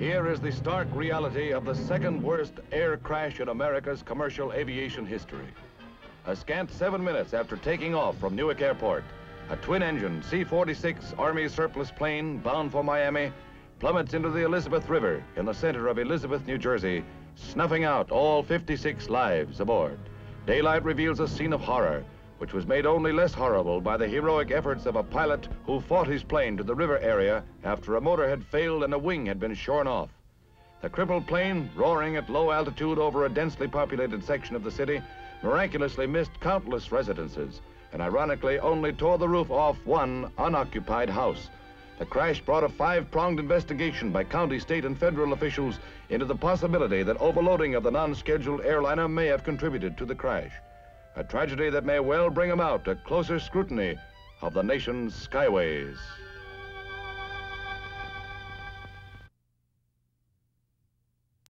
Here is the stark reality of the second worst air crash in America's commercial aviation history. A scant 7 minutes after taking off from Newark Airport, a twin-engine C-46 Army surplus plane bound for Miami plummets into the Elizabeth River in the center of Elizabeth, New Jersey, snuffing out all 56 lives aboard. Daylight reveals a scene of horror, which was made only less horrible by the heroic efforts of a pilot who fought his plane to the river area after a motor had failed and a wing had been shorn off. The crippled plane, roaring at low altitude over a densely populated section of the city, miraculously missed countless residences and ironically only tore the roof off one unoccupied house. The crash brought a five-pronged investigation by county, state, and federal officials into the possibility that overloading of the non-scheduled airliner may have contributed to the crash. A tragedy that may well bring about a closer scrutiny of the nation's skyways.